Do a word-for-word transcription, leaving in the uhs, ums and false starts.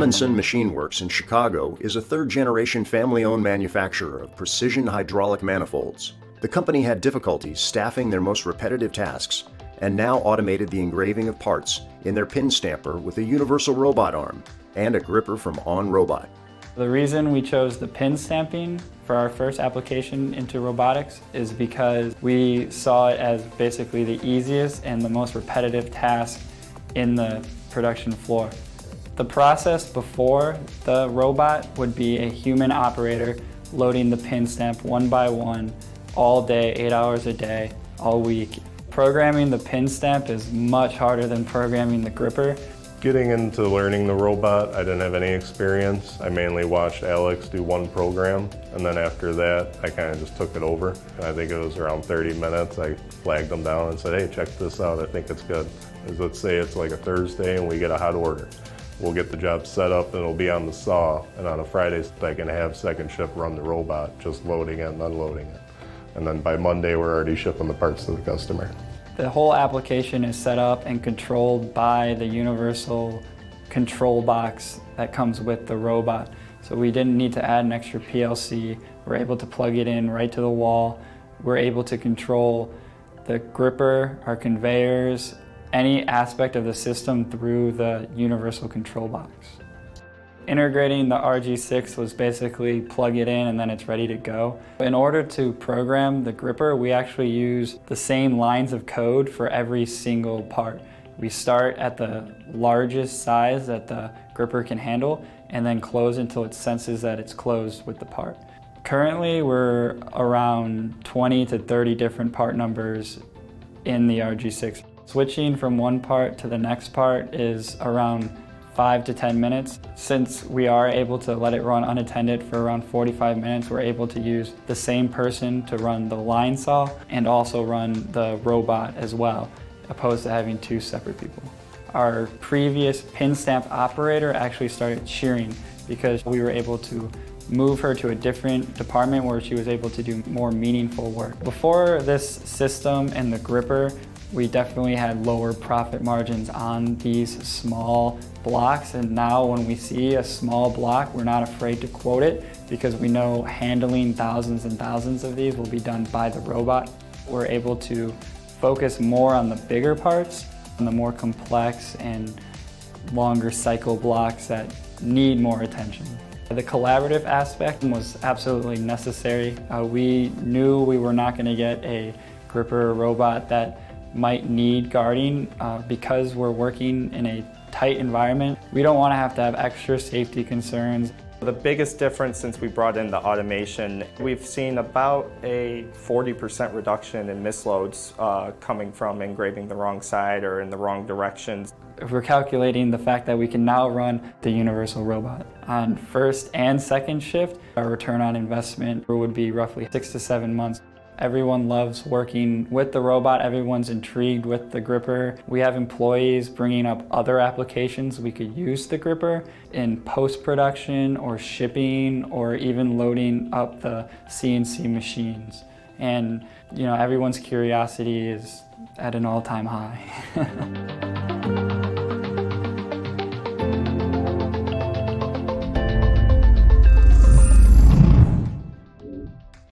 Tomenson Machine Works in Chicago is a third-generation family-owned manufacturer of precision hydraulic manifolds. The company had difficulties staffing their most repetitive tasks and now automated the engraving of parts in their pin stamper with a universal robot arm and a gripper from OnRobot. The reason we chose the pin stamping for our first application into robotics is because we saw it as basically the easiest and the most repetitive task in the production floor. The process before the robot would be a human operator loading the pin stamp one by one all day, eight hours a day, all week. Programming the pin stamp is much harder than programming the gripper. Getting into learning the robot, I didn't have any experience. I mainly watched Alex do one program, and then after that, I kind of just took it over. I think it was around thirty minutes. I flagged him down and said, hey, check this out, I think it's good. Let's say it's like a Thursday and we get a hot order. We'll get the job set up and it'll be on the saw, and on a Friday, I can have second shift run the robot, just loading it and unloading it. And then by Monday, we're already shipping the parts to the customer. The whole application is set up and controlled by the universal control box that comes with the robot. So we didn't need to add an extra P L C. We're able to plug it in right to the wall. We're able to control the gripper, our conveyors, any aspect of the system through the universal control box. Integrating the R G six was basically plug it in and then it's ready to go. In order to program the gripper, we actually use the same lines of code for every single part. We start at the largest size that the gripper can handle and then close until it senses that it's closed with the part. Currently, we're around twenty to thirty different part numbers in the R G six. Switching from one part to the next part is around five to ten minutes. Since we are able to let it run unattended for around forty-five minutes, we're able to use the same person to run the line saw and also run the robot as well, opposed to having two separate people. Our previous pin stamp operator actually started cheering because we were able to move her to a different department where she was able to do more meaningful work. Before this system and the gripper, we definitely had lower profit margins on these small blocks, and now when we see a small block, we're not afraid to quote it because we know handling thousands and thousands of these will be done by the robot. We're able to focus more on the bigger parts, on the more complex and longer cycle blocks that need more attention. The collaborative aspect was absolutely necessary. Uh, we knew we were not going to get a gripper robot that might need guarding uh, because we're working in a tight environment. We don't want to have to have extra safety concerns. The biggest difference since we brought in the automation, we've seen about a forty percent reduction in misloads uh, coming from engraving the wrong side or in the wrong directions. We're calculating the fact that we can now run the universal robot. On first and second shift, our return on investment would be roughly six to seven months. Everyone loves working with the robot. Everyone's intrigued with the gripper. We have employees bringing up other applications we could use the gripper in post-production or shipping or even loading up the C N C machines. And you know, everyone's curiosity is at an all-time high.